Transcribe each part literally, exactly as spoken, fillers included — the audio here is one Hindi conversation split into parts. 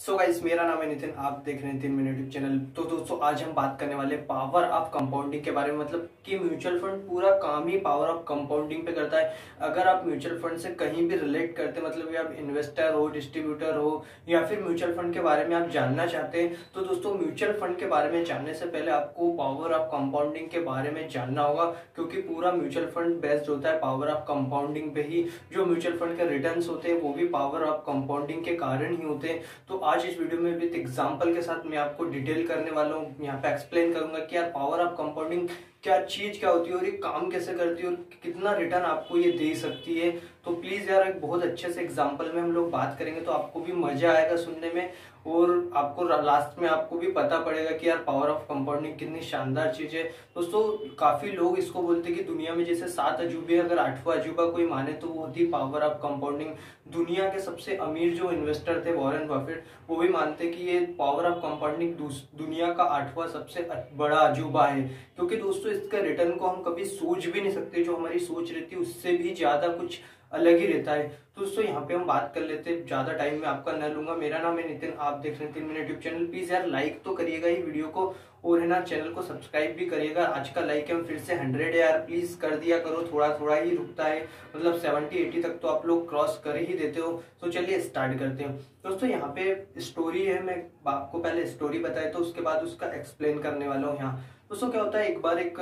सो so गाइस, मेरा नाम है नितिन, आप देख रहे हैं नितिन मीना यूट्यूब चैनल। तो दोस्तों, आज हम बात करने वाले पावर ऑफ कंपाउंडिंग के बारे में, मतलब कि म्यूचुअल फंड पूरा काम ही पावर ऑफ कंपाउंडिंग पे करता है। अगर आप म्यूचुअल फंड से कहीं भी रिलेट करते हैं, मतलब आप इन्वेस्टर हो, डिस्ट्रीब्यूटर हो, या फिर म्यूचुअल फंड के बारे में आप जानना चाहते हैं, तो दोस्तों म्यूचुअल फंड के बारे में जानने से पहले आपको पावर ऑफ कंपाउंडिंग के बारे में जानना होगा, क्योंकि पूरा म्यूचुअल फंड बेस्ड होता है पावर ऑफ कंपाउंडिंग पे ही। जो म्यूचुअल फंड के रिटर्न होते हैं वो भी पावर ऑफ कंपाउंडिंग के कारण ही होते हैं। तो आज इस वीडियो में विद एग्जांपल के साथ मैं आपको डिटेल करने वाला हूँ, यहाँ पे एक्सप्लेन करूंगा कि यार पावर ऑफ कंपाउंडिंग क्या चीज क्या होती है और ये काम कैसे करती है और कितना रिटर्न आपको ये दे सकती है। तो प्लीज यार, एक बहुत अच्छे से एग्जांपल में हम लोग बात करेंगे, तो आपको भी मजा आएगा सुनने में और आपको लास्ट में आपको भी पता पड़ेगा कि यार पावर ऑफ कंपाउंडिंग कितनी शानदार चीज है। दोस्तों, काफी लोग इसको बोलते हैं कि दुनिया में जैसे सात अजूबे, अगर आठवां अजूबा कोई माने तो वो होती पावर ऑफ कंपाउंडिंग। दुनिया के सबसे अमीर जो इन्वेस्टर थे वॉरेन बफेट, वो भी मानते कि ये पावर ऑफ कंपाउंडिंग दुनिया का आठवां सबसे बड़ा अजूबा है, क्योंकि दोस्तों इसका रिटर्न को हम कभी सोच भी नहीं सकते। जो हमारी सोच रहती है उससे भी ज्यादा कुछ अलग ही रहता है। तो दोस्तों, यहाँ पे हम बात कर लेते हैं, ज्यादा टाइम मैं आपका न लूंगा। मेरा नाम है नितिन, आप देख रहे हैं Nitin Meena YouTube channel. Please यार लाइक तो करिएगा ही वीडियो को, और है ना चैनल को सब्सक्राइब भी करिएगा। आज का लाइक हम फिर से हंड्रेड है यार, प्लीज कर दिया करो, थोड़ा थोड़ा ही रुकता है, मतलब सेवेंटी एटी तक तो आप लोग क्रॉस कर ही देते हो। तो चलिए स्टार्ट करते हैं। दोस्तों, यहाँ पे स्टोरी है, मैं आपको पहले स्टोरी बताए तो उसके बाद उसका एक्सप्लेन करने वाला हूँ। यहाँ दोस्तों क्या होता है, एक बार एक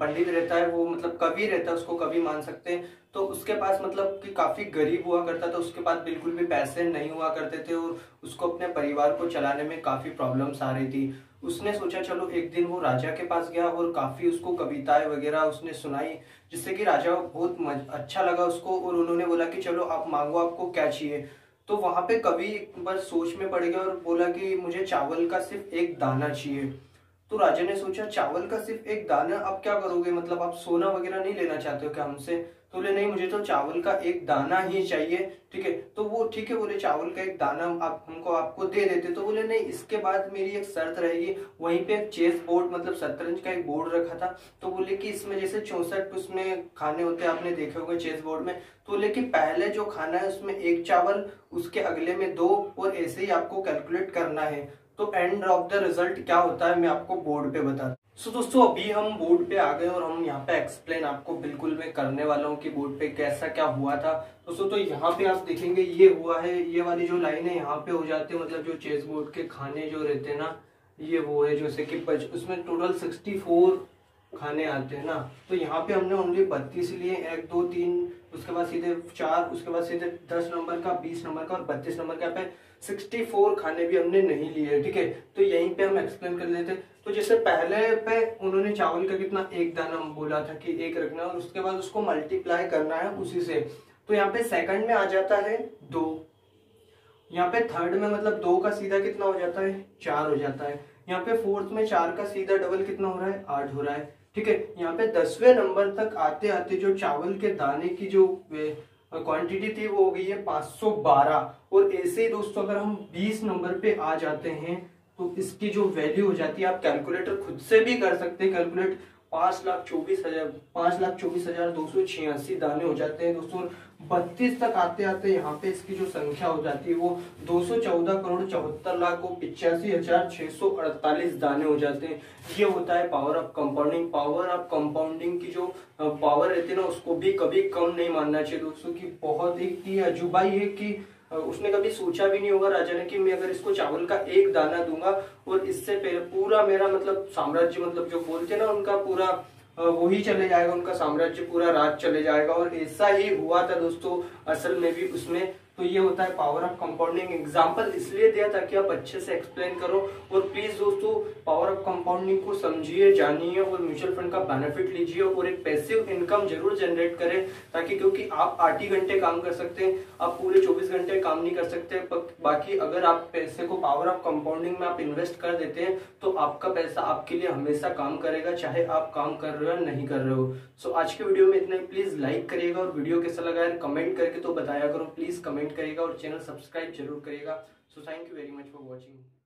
पंडित रहता है, वो मतलब कवि रहता है, उसको कवि मान सकते हैं। तो उसके पास मतलब कि काफी गरीब हुआ करता था, उसके पास बिल्कुल भी पैसे नहीं हुआ करते थे और उसको अपने परिवार को चलाने में काफी प्रॉब्लम्स आ रही थी। उसने सोचा चलो, एक दिन वो राजा के पास गया और काफी उसको कविताएं वगैरह उसने सुनाई, जिससे कि राजा को बहुत अच्छा लगा उसको, और उन्होंने बोला कि चलो आप मांगो, आपको क्या चाहिए। तो वहां पे कवि एक बार सोच में पड़ गया और बोला कि मुझे चावल का सिर्फ एक दाना चाहिए। तो राजा ने सोचा चावल का सिर्फ एक दाना, आप क्या करोगे, मतलब आप सोना वगैरह नहीं लेना चाहते हो क्या हमसे? तो बोले नहीं, मुझे तो चावल का एक दाना ही चाहिए। ठीक है, तो वो ठीक है बोले, चावल का एक दाना आप हमको आपको दे देते। तो बोले नहीं, इसके बाद मेरी एक शर्त रहेगी। वहीं पे एक चेस बोर्ड, मतलब शतरंज का एक बोर्ड रखा था, तो बोले कि इसमें जैसे चौसठ उसमें खाने होते हैं, आपने देखे होंगे चेस बोर्ड में। तो बोले कि पहले जो खाना है उसमें एक चावल, उसके अगले में दो, और ऐसे ही आपको कैलकुलेट करना है। तो एंड ऑफ द रिजल्ट क्या होता है मैं आपको बोर्ड पे बता दूं। सो so, दोस्तों अभी हम बोर्ड पे आ गए और हम यहाँ पे एक्सप्लेन आपको बिल्कुल मैं करने वाला हूँ कि बोर्ड पे कैसा क्या हुआ था। दोस्तों तो यहाँ पे आप देखेंगे ये हुआ है, ये वाली जो लाइन है यहाँ पे हो जाते हैं, मतलब जो चेस बोर्ड के खाने जो रहते हैं ना, ये वो है जैसे कि उसमें टोटल सिक्सटी फोर खाने आते हैं ना। तो यहाँ पे हमने ओनली बत्तीस लिए, एक दो तीन, उसके बाद सीधे चार, उसके बाद सीधे दस नंबर का, बीस नंबर का और बत्तीस नंबर का, पे सिक्सटी फोर खाने भी हमने नहीं लिए। ठीक है, तो यहीं पे हम एक्सप्लेन कर लेते हैं। तो जैसे पहले पे उन्होंने चावल का कितना एक दाना बोला था कि एक रखना, और उसके बाद उसको मल्टीप्लाई करना है उसी से। तो यहाँ पे सेकंड में आ जाता है दो, यहाँ पे थर्ड में मतलब दो का सीधा कितना हो जाता है, चार हो जाता है। यहाँ पे फोर्थ में चार का सीधा डबल कितना हो रहा है, आठ हो रहा है। ठीक है, यहाँ पे दसवें नंबर तक आते आते जो चावल के दाने की जो क्वांटिटी थी वो हो गई है पाँच सौ बारह। और ऐसे ही दोस्तों अगर हम बीस नंबर पे आ जाते हैं तो इसकी जो वैल्यू हो जाती है, आप कैलकुलेटर खुद से भी कर सकते हैं कैलकुलेट, पाँच लाख चौबीस हजार पाँच लाख चौबीस हजार दो सौ छियासी दाने हो जाते हैं दोस्तों। बत्तीस तक आते आते यहाँ पे इसकी जो संख्या हो जाती है वो दो सौ चौदह करोड़ चौहत्तर लाख और पिचासी हजार छह सौ अड़तालीस दाने हो जाते हैं। ये होता है power of compounding. Power of compounding की जो पावर रहती है ना, उसको भी कभी कम नहीं मानना चाहिए दोस्तों, की बहुत ही अजूबा ही है कि उसने कभी सोचा भी नहीं होगा राजा ने कि मैं अगर इसको चावल का एक दाना दूंगा और इससे पहले पूरा मेरा मतलब साम्राज्य, मतलब जो बोलते हैं ना, उनका पूरा वो ही चले जाएगा, उनका साम्राज्य पूरा राज चले जाएगा। और ऐसा ही हुआ था दोस्तों असल में भी उसमें। तो ये होता है पावर ऑफ कंपाउंडिंग। एग्जांपल इसलिए दिया ताकि आप अच्छे से एक्सप्लेन करो, और प्लीज दोस्तों पावर ऑफ कंपाउंडिंग को समझिए, जानिए और म्यूचुअल फंड का बेनिफिट लीजिए और एक पैसिव इनकम जरूर जनरेट करें, ताकि क्योंकि आप आठ ही घंटे काम कर सकते हैं, आप पूरे चौबीस घंटे काम नहीं कर सकते। बाकी अगर आप पैसे को पावर ऑफ कंपाउंडिंग में आप इन्वेस्ट कर देते हैं तो आपका पैसा आपके लिए हमेशा काम करेगा, चाहे आप काम कर रहे हो या नहीं कर रहे हो। सो so, आज के वीडियो में इतना ही। प्लीज लाइक करिएगा और वीडियो कैसा लगा है कमेंट करके तो बताया करो, प्लीज कमेंट करेगा और चैनल सब्सक्राइब जरूर करेगा। So thank you very much for watching.